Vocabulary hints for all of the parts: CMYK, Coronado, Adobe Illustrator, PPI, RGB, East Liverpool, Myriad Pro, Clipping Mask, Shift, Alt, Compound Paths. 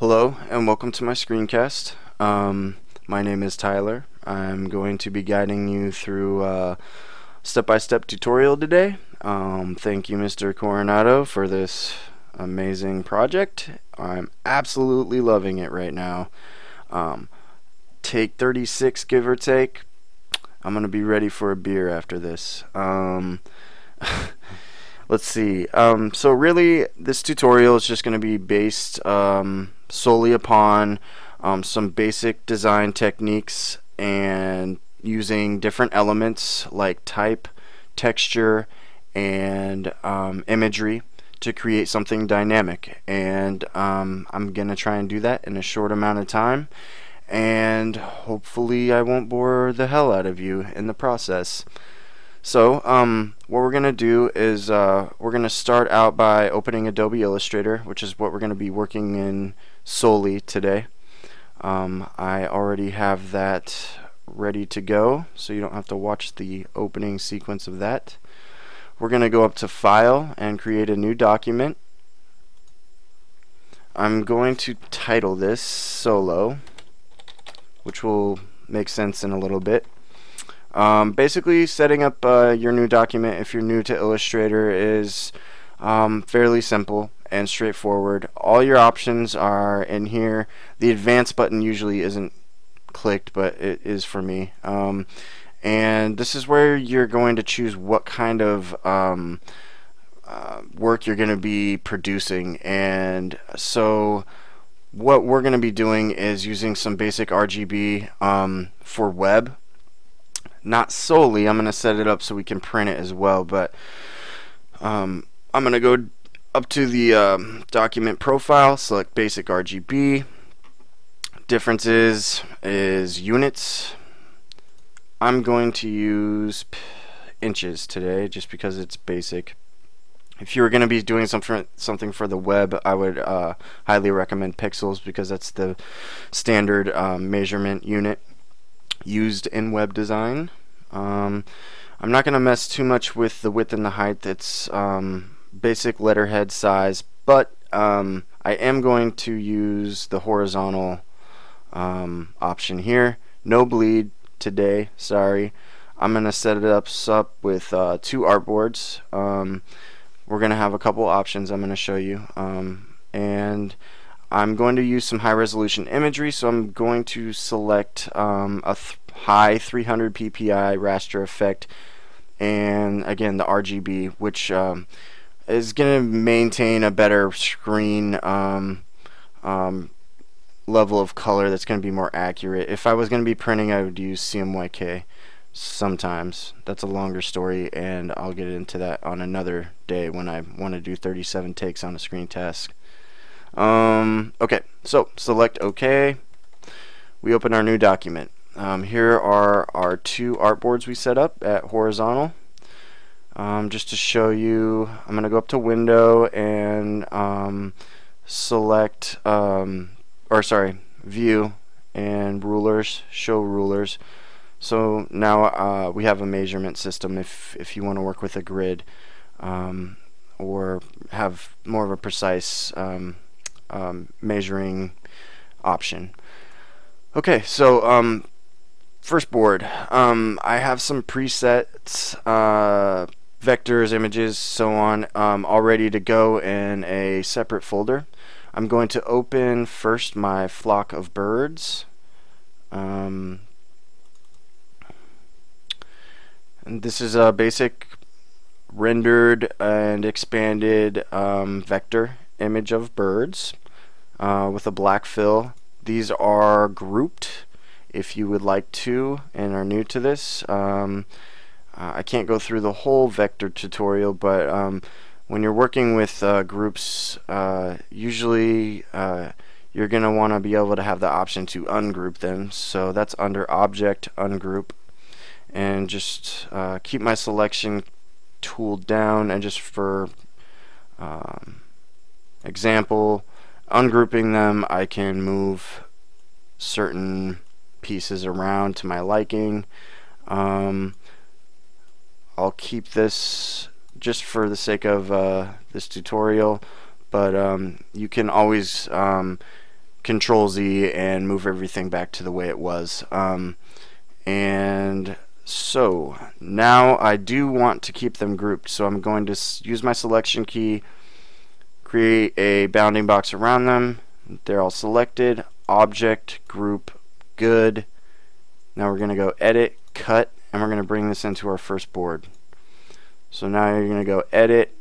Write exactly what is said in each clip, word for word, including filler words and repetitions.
Hello and welcome to my screencast. Um, my name is Tyler. I'm going to be guiding you through a step-by-step tutorial today. Um, thank you, Mister Coronado, for this amazing project. I'm absolutely loving it right now. Um, take thirty-six, give or take. I'm gonna be ready for a beer after this. Um, let's see. Um, so really, this tutorial is just gonna be based um, solely upon um, some basic design techniques and using different elements like type, texture, and um, imagery to create something dynamic. And um, I'm gonna try and do that in a short amount of time. And hopefully I won't bore the hell out of you in the process. So um, what we're gonna do is uh, we're gonna start out by opening Adobe Illustrator, which is what we're gonna be working in solely today. um, I already have that ready to go, so you don't have to watch the opening sequence of that. We're gonna go up to File and create a new document. I'm going to title this Solo, which will make sense in a little bit. Um, basically, setting up uh, your new document if you're new to Illustrator is um, fairly simple and straightforward. All your options are in here. The advanced button usually isn't clicked, but it is for me. Um, and this is where you're going to choose what kind of um, uh, work you're going to be producing. And so what we're going to be doing is using some basic R G B um, for web. Not solely. I'm going to set it up so we can print it as well, but um, I'm going to go up to the um, document profile, select basic R G B. Differences is units. I'm going to use inches today just because it's basic. If you were going to be doing something something for the web, I would uh, highly recommend pixels because that's the standard um, measurement unit used in web design. Um, I'm not going to mess too much with the width and the height. It's um, basic letterhead size, but um, I am going to use the horizontal um, option here. No bleed today, sorry. I'm going to set it up, up with uh, two artboards. Um, We're going to have a couple options I'm going to show you. Um, and I'm going to use some high resolution imagery, so I'm going to select um, a th high three hundred P P I raster effect, and again the R G B, which um, is going to maintain a better screen um, um, level of color that's going to be more accurate. If I was going to be printing, I would use C M Y K. Sometimes that's a longer story, and I'll get into that on another day when I want to do thirty-seven takes on a screen task. Um, okay, so select OK. We open our new document. Um, here are our two artboards we set up at horizontal. Um, just to show you, I'm going to go up to Window and um, select, um, or sorry, View and Rulers, Show Rulers. So now uh, we have a measurement system if, if you want to work with a grid um, or have more of a precise um, um, measuring option. Okay, so um, first board. Um, I have some presets, uh, vectors, images, so on, um, all ready to go in a separate folder. I'm going to open first my flock of birds. Um, And this is a basic rendered and expanded um, vector image of birds uh, with a black fill. These are grouped if you would like to and are new to this. Um, uh, I can't go through the whole vector tutorial, but um, when you're working with uh, groups, uh, usually uh, you're going to want to be able to have the option to ungroup them. So that's under Object, Ungroup. And just uh, keep my selection tool down, and just for um, example, ungrouping them, I can move certain pieces around to my liking. Um, I'll keep this just for the sake of uh, this tutorial, but um, you can always um, Control Z and move everything back to the way it was. Um, and so now I do want to keep them grouped, so I'm going to use my selection key, create a bounding box around them. They're all selected. Object, group, good. Now we're going to go edit, cut, and we're going to bring this into our first board. So now you're going to go edit,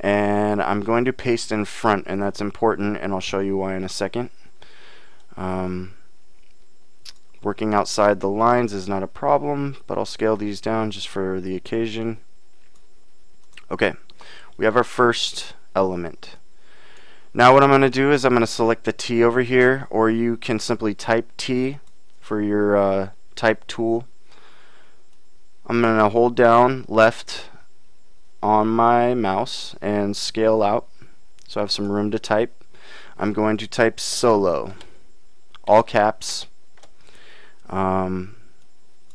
and I'm going to paste in front, and that's important, and I'll show you why in a second. Um, working outside the lines is not a problem, but I'll scale these down just for the occasion. Okay, we have our first element. Now what I'm going to do is I'm going to select the T over here, or you can simply type T for your uh, type tool. I'm going to hold down left on my mouse and scale out so I have some room to type. I'm going to type solo, all caps. Um,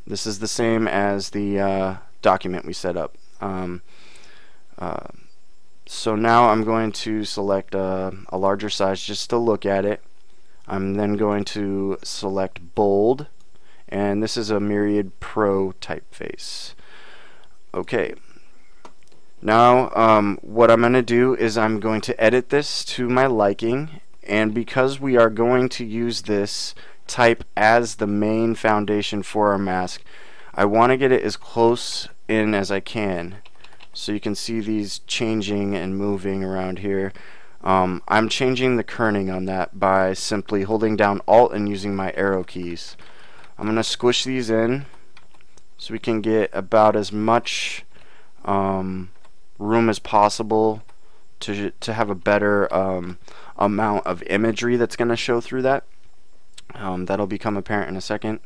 this is the same as the uh, document we set up. Um, uh, so now I'm going to select a, a larger size just to look at it. I'm then going to select bold, and this is a Myriad Pro typeface. Okay. Now um, what I'm going to do is I'm going to edit this to my liking, and because we are going to use this type as the main foundation for our mask, I want to get it as close in as I can, so you can see these changing and moving around here. um, I'm changing the kerning on that by simply holding down Alt and using my arrow keys. I'm going to squish these in so we can get about as much um, room as possible to, to have a better um, amount of imagery that's going to show through that. Um, that'll become apparent in a second.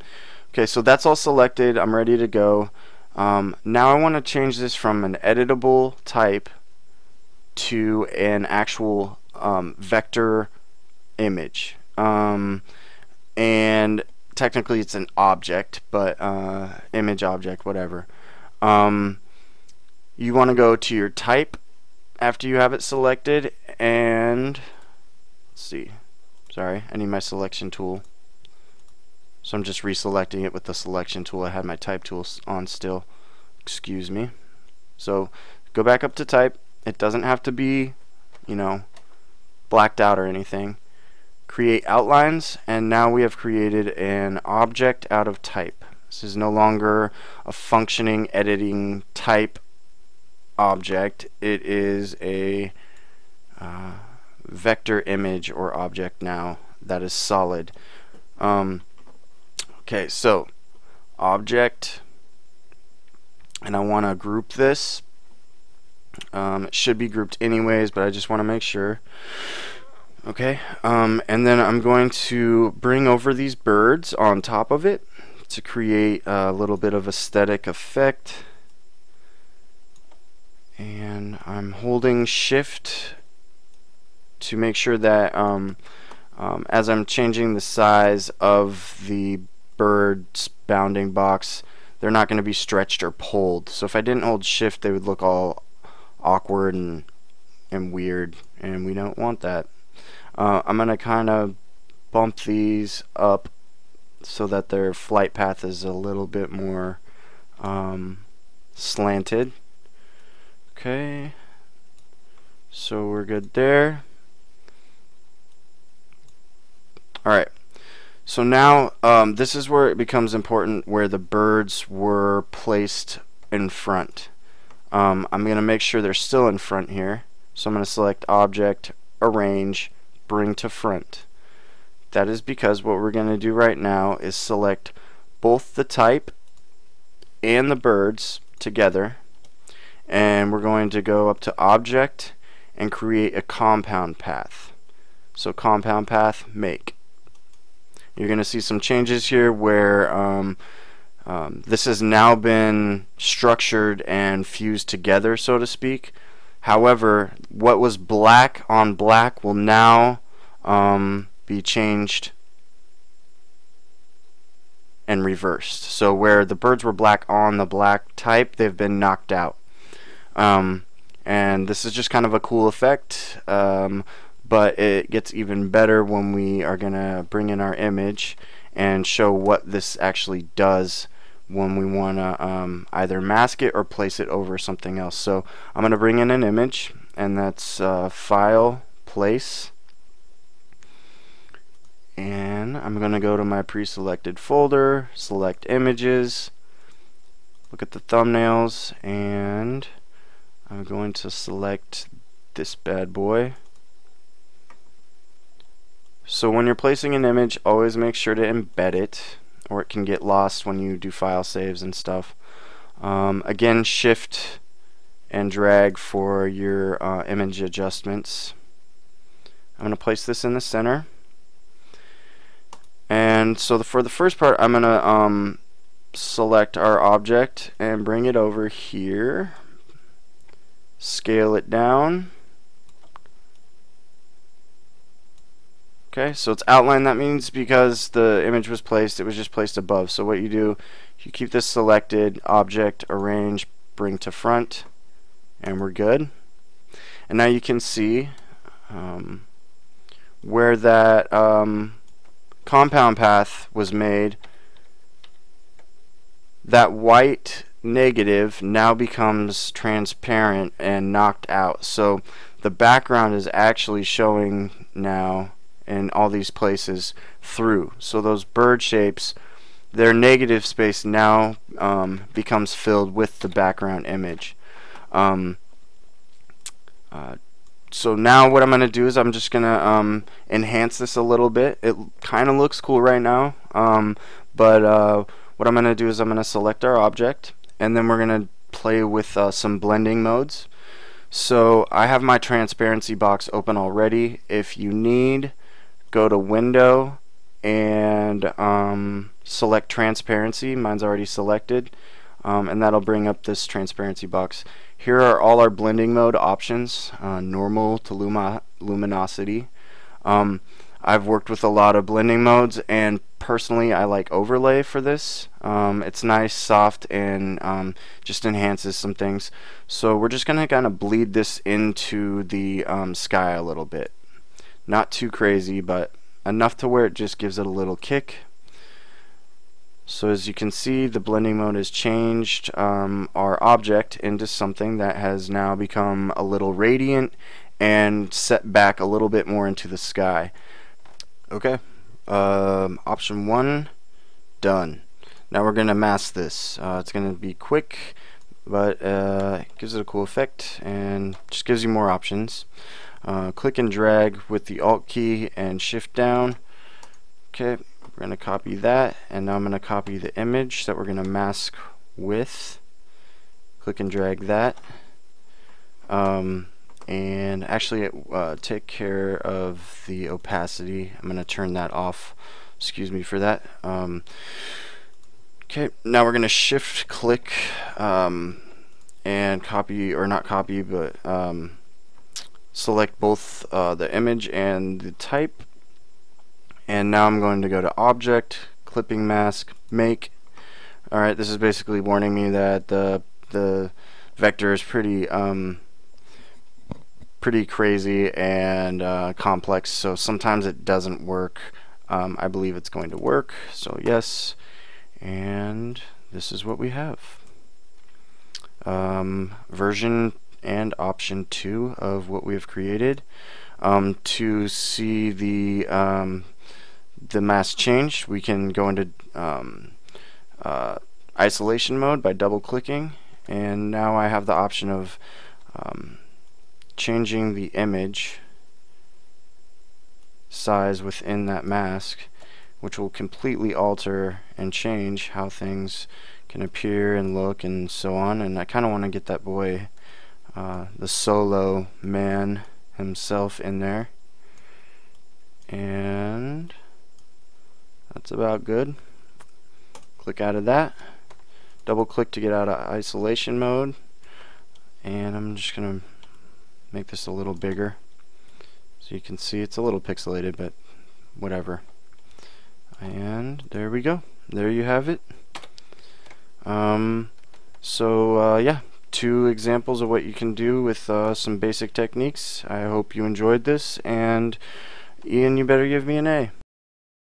Okay, so that's all selected. I'm ready to go. Um, now I want to change this from an editable type to an actual um, vector image. Um, and technically it's an object, but uh, image object, whatever. Um, you want to go to your type after you have it selected, and let's see, sorry, I need my selection tool, so I'm just reselecting it with the selection tool. I had my type tool on still, excuse me. So go back up to type. It doesn't have to be, you know, blacked out or anything. Create outlines, and now we have created an object out of type. This is no longer a functioning editing type object, it is a uh, vector image or object now that is solid. Um, okay, so object, and I want to group this. Um, it should be grouped anyways, but I just want to make sure. Okay, um, and then I'm going to bring over these birds on top of it to create a little bit of aesthetic effect. And I'm holding Shift to make sure that um, um, as I'm changing the size of the bird's bounding box, they're not going to be stretched or pulled. So if I didn't hold Shift, they would look all awkward and, and weird, and we don't want that. Uh, I'm going to kind of bump these up so that their flight path is a little bit more um, slanted. Okay, so we're good there. Alright, so now um, this is where it becomes important, where the birds were placed in front. Um, I'm going to make sure they're still in front here, so I'm going to select Object, Arrange, Bring to Front. That is because what we're going to do right now is select both the type and the birds together, and we're going to go up to Object and create a compound path. So compound path, make. You're going to see some changes here where um, um, this has now been structured and fused together, so to speak. However, what was black on black will now um, be changed and reversed. So where the birds were black on the black type, they've been knocked out. Um, and this is just kind of a cool effect. Um, but it gets even better when we are gonna bring in our image and show what this actually does when we want to um, either mask it or place it over something else. So I'm gonna bring in an image, and that's uh, file, place, and I'm gonna go to my pre-selected folder, select images, look at the thumbnails, and I'm going to select this bad boy. So when you're placing an image, always make sure to embed it, or it can get lost when you do file saves and stuff. Um, again, shift and drag for your uh, image adjustments. I'm going to place this in the center. And so the, for the first part, I'm going to um, select our object and bring it over here. Scale it down. Okay, so it's outlined. That means because the image was placed, it was just placed above. So what you do, you keep this selected, object, arrange, bring to front, and we're good. And now you can see um, where that um, compound path was made. That white negative now becomes transparent and knocked out. So the background is actually showing now in all these places through. So those bird shapes, their negative space now um, becomes filled with the background image. Um, uh, so now what I'm gonna do is I'm just gonna um, enhance this a little bit. It kinda looks cool right now, um, but uh, what I'm gonna do is I'm gonna select our object, and then we're gonna play with uh, some blending modes. So I have my transparency box open already. If you need, go to Window and um, select Transparency. Mine's already selected, um, and that'll bring up this transparency box. Here are all our blending mode options, uh, normal to luma luminosity. Um, I've worked with a lot of blending modes, and personally I like overlay for this. Um, it's nice, soft, and um, just enhances some things. So we're just gonna kinda bleed this into the um, sky a little bit. Not too crazy, but enough to where it just gives it a little kick. So as you can see, the blending mode has changed um, our object into something that has now become a little radiant and set back a little bit more into the sky. Okay, um, option one, done. Now we're gonna mask this. Uh, it's gonna be quick, but uh, it gives it a cool effect and just gives you more options. Uh, click and drag with the Alt key and shift down. Okay, we're going to copy that, and now I'm going to copy the image that we're going to mask with. Click and drag that, um, and actually uh, take care of the opacity. I'm going to turn that off. Excuse me for that. Um, okay, now we're going to shift click um, and copy, or not copy, but um, select both uh, the image and the type, and now I'm going to go to object, clipping mask, make. Alright, this is basically warning me that the the vector is pretty um, pretty crazy and uh, complex, so sometimes it doesn't work. um, I believe it's going to work, so yes, and this is what we have. um, version and option two of what we've created. Um, to see the um, the mask change, we can go into um, uh, isolation mode by double clicking, and now I have the option of um, changing the image size within that mask, which will completely alter and change how things can appear and look and so on. And I kinda wanna get that boy, Uh, the solo man himself, in there, and that's about good. Click out of that, double click to get out of isolation mode, and I'm just gonna make this a little bigger so you can see it's a little pixelated, but whatever. And there we go, there you have it. Um, so uh, yeah, two examples of what you can do with uh, some basic techniques. I hope you enjoyed this, and Ian, you better give me an A.